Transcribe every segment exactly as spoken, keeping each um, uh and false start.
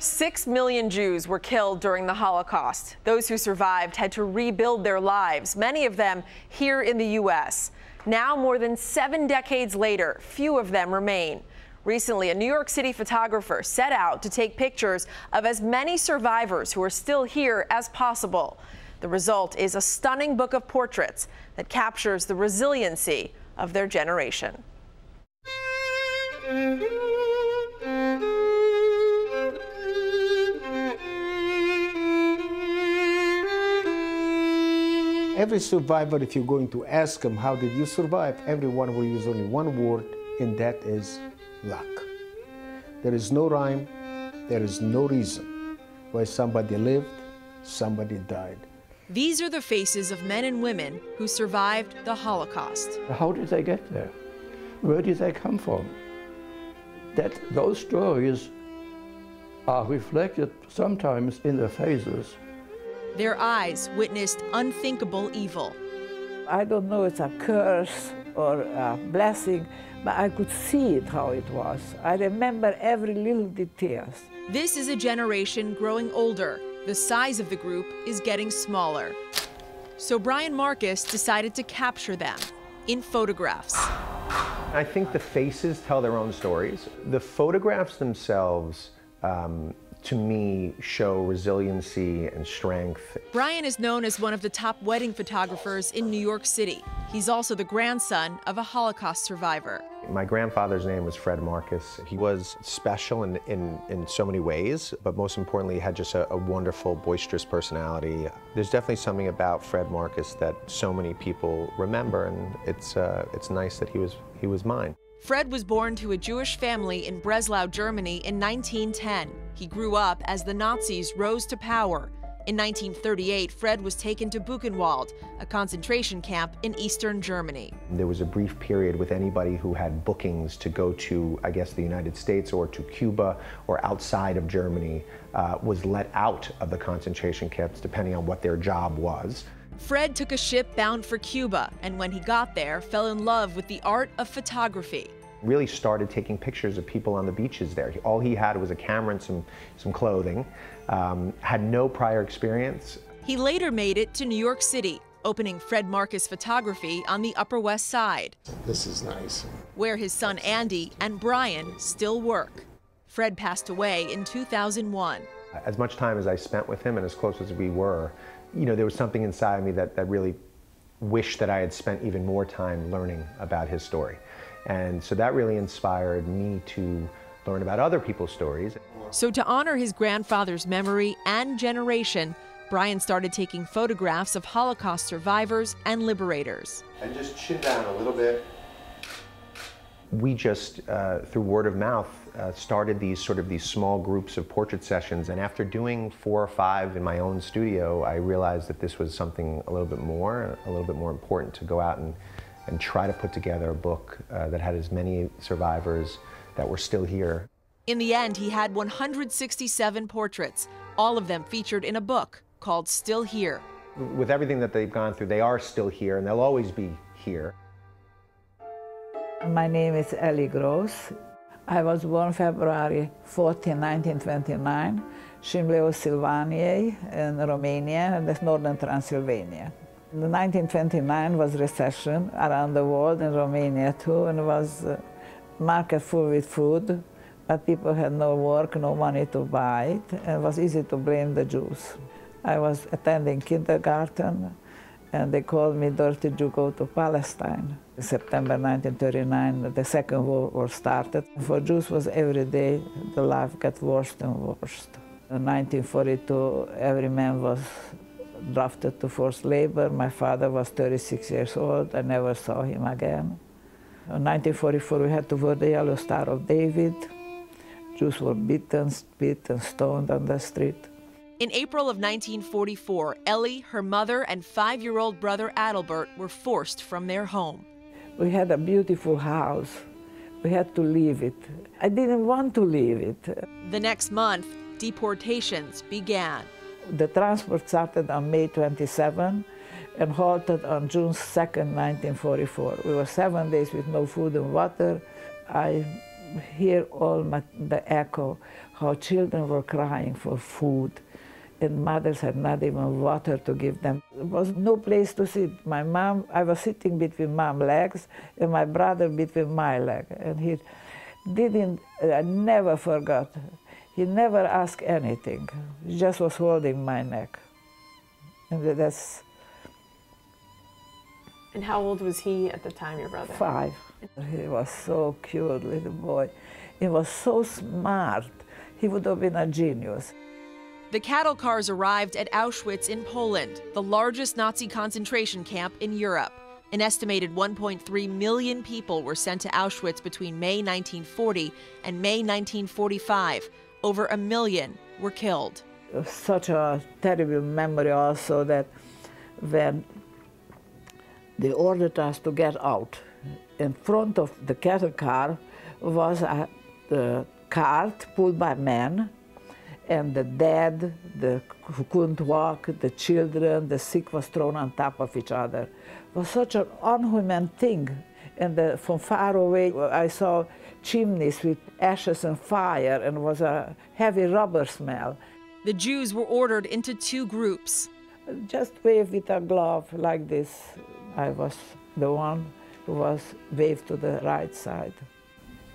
Six million Jews were killed during the Holocaust. Those who survived had to rebuild their lives, many of them here in the U S. Now, more than seven decades later, few of them remain. Recently, a New York City photographer set out to take pictures of as many survivors who are still here as possible. The result is a stunning book of portraits that captures the resiliency of their generation. Every survivor, if you're going to ask them, how did you survive? Everyone will use only one word, and that is luck. There is no rhyme, there is no reason why somebody lived, somebody died. These are the faces of men and women who survived the Holocaust. How did they get there? Where did they come from? That those stories are reflected sometimes in their faces. Their eyes witnessed unthinkable evil. I don't know if it's a curse or a blessing, but I could see it, how it was. I remember every little detail. This is a generation growing older. The size of the group is getting smaller. So Brian Marcus decided to capture them in photographs. I think the faces tell their own stories. The photographs themselves, um, to me, show resiliency and strength. Brian is known as one of the top wedding photographers in New York City. He's also the grandson of a Holocaust survivor. My grandfather's name was Fred Marcus. He was special in, in, in so many ways, but most importantly, he had just a, a wonderful, boisterous personality. There's definitely something about Fred Marcus that so many people remember, and it's, uh, it's nice that he was, he was mine. Fred was born to a Jewish family in Breslau, Germany in nineteen ten. He grew up as the Nazis rose to power. In nineteen thirty-eight, Fred was taken to Buchenwald, a concentration camp in eastern Germany. There was a brief period with anybody who had bookings to go to, I guess, the United States or to Cuba or outside of Germany uh, was let out of the concentration camps, depending on what their job was. Fred took a ship bound for Cuba, and when he got there, fell in love with the art of photography. Really started taking pictures of people on the beaches there. All he had was a camera and some, some clothing, um, had no prior experience. He later made it to New York City, opening Fred Marcus Photography on the Upper West Side. This is nice. Where his son Andy and Brian still work. Fred passed away in two thousand one. As much time as I spent with him and as close as we were, you know, there was something inside of me that, that really wished that I had spent even more time learning about his story. And so that really inspired me to learn about other people's stories. So to honor his grandfather's memory and generation, Brian started taking photographs of Holocaust survivors and liberators. And just chin down a little bit. We just, uh, through word of mouth, uh, started these sort of these small groups of portrait sessions. And after doing four or five in my own studio, I realized that this was something a little bit more, a little bit more important to go out and, and try to put together a book uh, that had as many survivors that were still here. In the end, he had one hundred sixty-seven portraits, all of them featured in a book called Still Here. With everything that they've gone through, they are still here, and they'll always be here. My name is Ellie Gross. I was born February fourteenth, nineteen twenty-nine, Shimleu Silvaniei in Romania, in northern Transylvania. In nineteen twenty-nine was recession around the world, in Romania too, and it was uh, market full with food, but people had no work, no money to buy it, and it was easy to blame the Jews. I was attending kindergarten, and they called me dirty Jew, go to Palestine. In September nineteen thirty-nine, the Second World War started. For Jews, was every day the life got worse and worse. In nineteen forty-two, every man was drafted to forced labor. My father was thirty-six years old. I never saw him again. In nineteen forty-four, we had to wear the Yellow Star of David. Jews were beaten, beaten, stoned on the street. In April of nineteen forty-four, Ellie, her mother, and five-year-old brother Adalbert were forced from their home. We had a beautiful house. We had to leave it. I didn't want to leave it. The next month, deportations began. The transport started on May twenty-seventh and halted on June second, nineteen forty-four. We were seven days with no food and water. I hear all my, the echo, how children were crying for food, and mothers had not even water to give them. There was no place to sit. My mom, I was sitting between mom's legs, and my brother between my leg. And he didn't, I never forgot. He never asked anything. He just was holding my neck. And that's... And how old was he at the time, your brother? Five. He was so cute, little boy. He was so smart. He would have been a genius. The cattle cars arrived at Auschwitz in Poland, the largest Nazi concentration camp in Europe. An estimated one point three million people were sent to Auschwitz between May nineteen forty and May nineteen forty-five. Over a million were killed. It was such a terrible memory also that when they ordered us to get out, in front of the cattle car was a uh, cart pulled by men, and the dead, the who couldn't walk, the children, the sick was thrown on top of each other. It was such an unhuman thing. And the, from far away, I saw chimneys with ashes and fire, and was a heavy rubber smell. The Jews were ordered into two groups. Just wave with a glove like this. I was the one who was waved to the right side.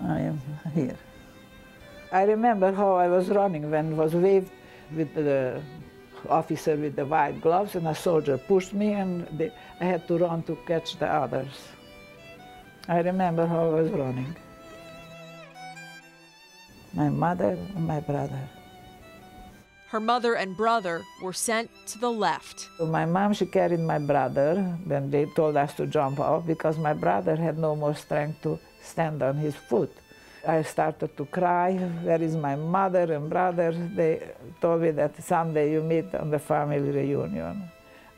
I am here. I remember how I was running when I was waved with the officer with the white gloves, and a soldier pushed me, and they, I had to run to catch the others. I remember how I was running. My mother and my brother. Her mother and brother were sent to the left. My mom, she carried my brother when they told us to jump off, because my brother had no more strength to stand on his foot. I started to cry, where is my mother and brother? They told me that someday you meet on the family reunion.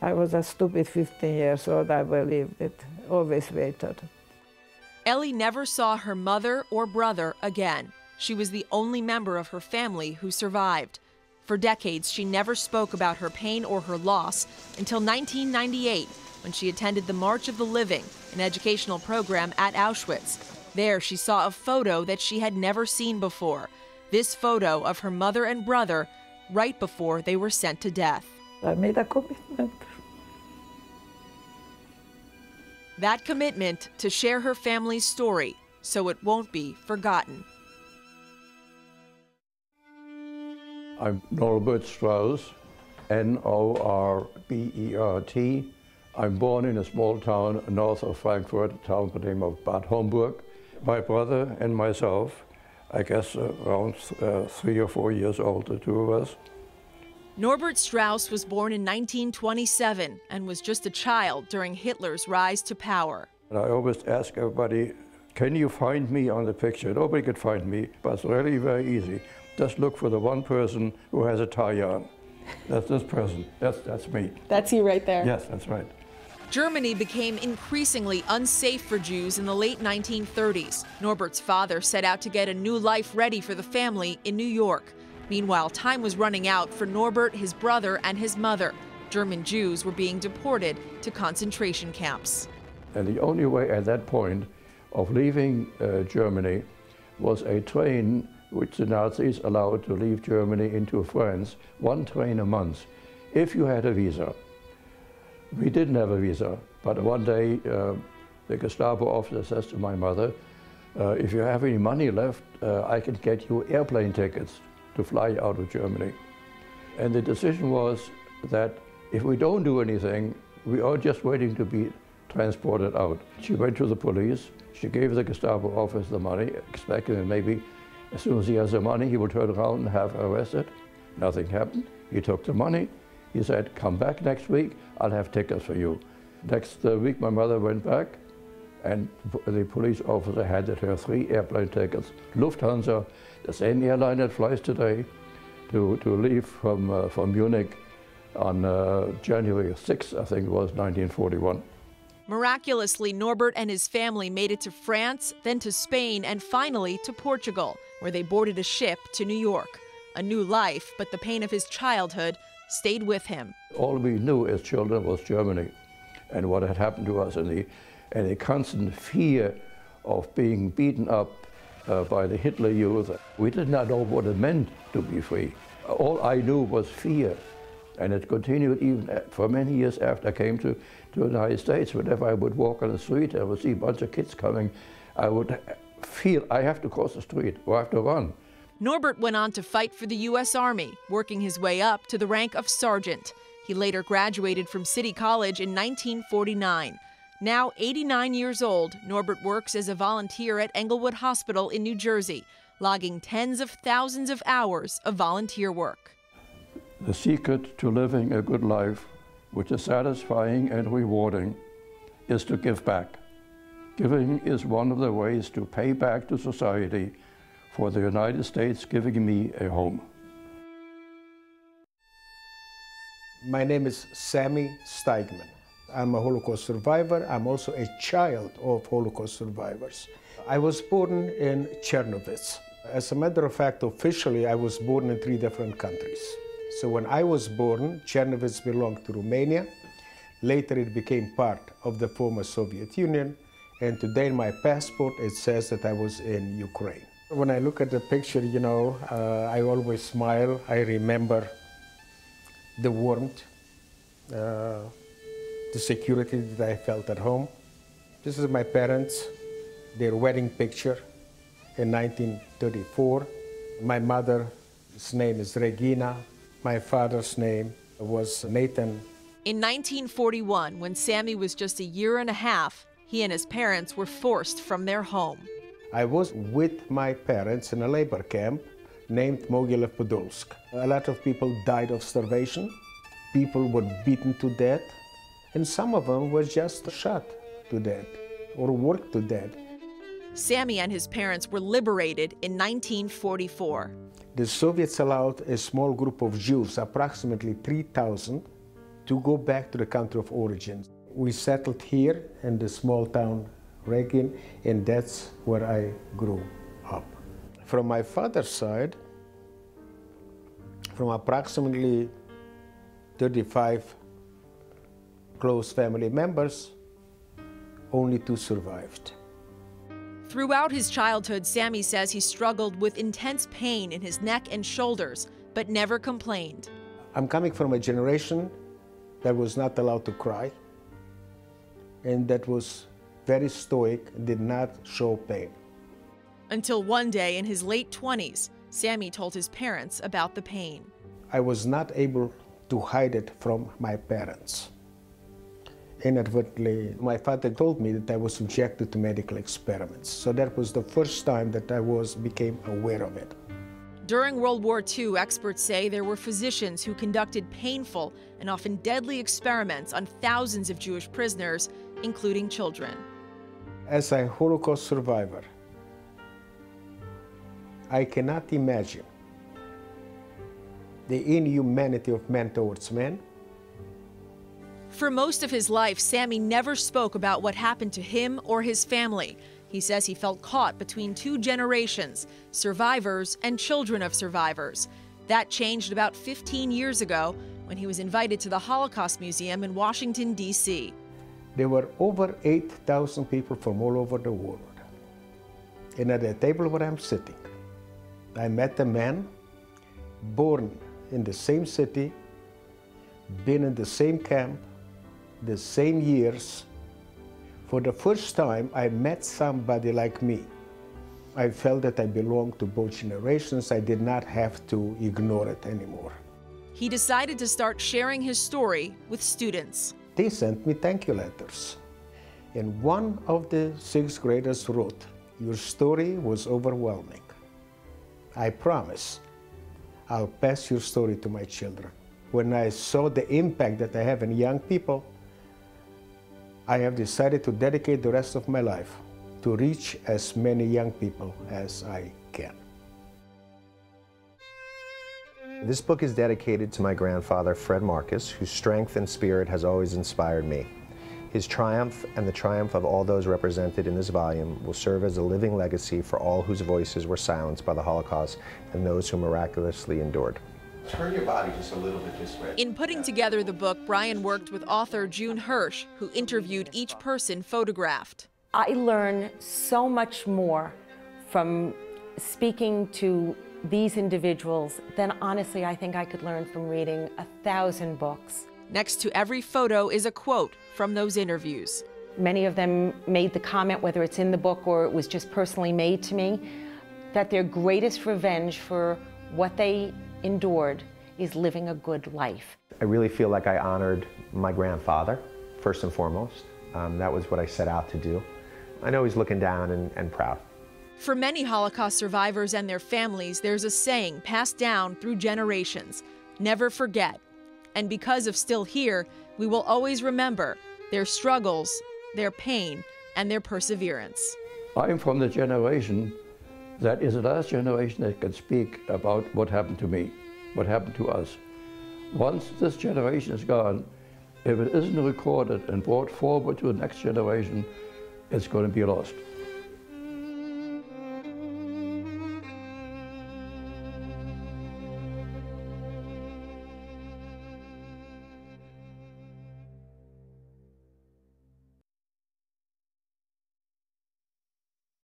I was a stupid fifteen years old, I believed it, always waited. Ellie never saw her mother or brother again. She was the only member of her family who survived. For decades, she never spoke about her pain or her loss until nineteen ninety-eight, when she attended the March of the Living, an educational program at Auschwitz. There, she saw a photo that she had never seen before. This photo of her mother and brother right before they were sent to death. I made a commitment. That commitment to share her family's story so it won't be forgotten. I'm Norbert Strauss, N O R B E R T. I'm born in a small town north of Frankfurt, a town by the name of Bad Homburg. My brother and myself, I guess around uh, three or four years old, the two of us. Norbert Strauss was born in nineteen twenty-seven and was just a child during Hitler's rise to power. And I always ask everybody, can you find me on the picture? Nobody could find me, but it's really very easy. Just look for the one person who has a tie on. That's this person. That's, that's me. That's you right there. Yes, that's right. Germany became increasingly unsafe for Jews in the late nineteen thirties. Norbert's father set out to get a new life ready for the family in New York. Meanwhile, time was running out for Norbert, his brother, and his mother. German Jews were being deported to concentration camps. And the only way at that point of leaving uh, Germany was a train which the Nazis allowed to leave Germany into France, one train a month, if you had a visa. We didn't have a visa, but one day uh, the Gestapo officer says to my mother, uh, if you have any money left, uh, I can get you airplane tickets to fly out of Germany. And the decision was that if we don't do anything, we are just waiting to be transported out. She went to the police, she gave the Gestapo officer the money, expecting that maybe as soon as he has the money, he will turn around and have her arrested. Nothing happened. He took the money. He said, come back next week. I'll have tickets for you. Next uh, week, my mother went back, and the police officer handed her three airplane tickets. Lufthansa, the same airline that flies today, to, to leave from, uh, from Munich on uh, January sixth, I think it was, nineteen forty-one. Miraculously, Norbert and his family made it to France, then to Spain, and finally to Portugal, where they boarded a ship to New York. A new life, but the pain of his childhood stayed with him. All we knew as children was Germany and what had happened to us, and the, and the constant fear of being beaten up, uh, by the Hitler Youth. We did not know what it meant to be free. All I knew was fear, and it continued even for many years after I came to, to the United States. Whenever I would walk on the street, I would see a bunch of kids coming, I would feel I have to cross the street or I have to run. Norbert went on to fight for the U S Army, working his way up to the rank of sergeant. He later graduated from City College in nineteen forty-nine. Now eighty-nine years old, Norbert works as a volunteer at Englewood Hospital in New Jersey, logging tens of thousands of hours of volunteer work. The secret to living a good life, which is satisfying and rewarding, is to give back. Giving is one of the ways to pay back to society for the United States giving me a home. My name is Sammy Steigman. I'm a Holocaust survivor. I'm also a child of Holocaust survivors. I was born in Chernivtsi. As a matter of fact, officially, I was born in three different countries. So when I was born, Chernivtsi belonged to Romania. Later, it became part of the former Soviet Union. And today, in my passport, it says that I was in Ukraine. When I look at the picture, you know, uh, I always smile. I remember the warmth, uh, the security that I felt at home. This is my parents, their wedding picture in nineteen thirty-four. My mother's name is Regina. My father's name was Nathan. In nineteen forty-one, when Sammy was just a year and a half, he and his parents were forced from their home. I was with my parents in a labor camp named Mogilev Podolsk. A lot of people died of starvation. People were beaten to death. And some of them were just shot to death or worked to death. Sammy and his parents were liberated in nineteen forty-four. The Soviets allowed a small group of Jews, approximately three thousand, to go back to the country of origin. We settled here in the small town Regina, and that's where I grew up. From my father's side, from approximately thirty-five close family members, only two survived. Throughout his childhood, Sammy says he struggled with intense pain in his neck and shoulders, but never complained. I'm coming from a generation that was not allowed to cry, and that was very stoic, did not show pain. Until one day in his late twenties, Sammy told his parents about the pain. I was not able to hide it from my parents. Inadvertently, my father told me that I was subjected to medical experiments. So that was the first time that I was became aware of it. During World War Two, experts say there were physicians who conducted painful and often deadly experiments on thousands of Jewish prisoners, including children. As a Holocaust survivor, I cannot imagine the inhumanity of man towards man. For most of his life, Sammy never spoke about what happened to him or his family. He says he felt caught between two generations, survivors and children of survivors. That changed about fifteen years ago when he was invited to the Holocaust Museum in Washington, D C There were over eight thousand people from all over the world. And at the table where I'm sitting, I met a man born in the same city, been in the same camp, the same years. For the first time, I met somebody like me. I felt that I belonged to both generations. I did not have to ignore it anymore. He decided to start sharing his story with students. They sent me thank you letters. And one of the sixth graders wrote, "Your story was overwhelming. I promise I'll pass your story to my children." When I saw the impact that I have in young people, I have decided to dedicate the rest of my life to reach as many young people as I can. This book is dedicated to my grandfather, Fred Marcus, whose strength and spirit has always inspired me. His triumph and the triumph of all those represented in this volume will serve as a living legacy for all whose voices were silenced by the Holocaust and those who miraculously endured. Turn your body just a little bit this way. In putting together the book, Brian worked with author June Hirsch, who interviewed each person photographed. I learned so much more from speaking to these individuals, then honestly, I think I could learn from reading a thousand books. Next to every photo is a quote from those interviews. Many of them made the comment, whether it's in the book or it was just personally made to me, that their greatest revenge for what they endured is living a good life. I really feel like I honored my grandfather, first and foremost. Um, that was what I set out to do. I know he's looking down and, and proud. For many Holocaust survivors and their families, there's a saying passed down through generations, never forget. And because of Still Here, we will always remember their struggles, their pain, and their perseverance. I'm from the generation that is the last generation that can speak about what happened to me, what happened to us. Once this generation is gone, if it isn't recorded and brought forward to the next generation, it's going to be lost.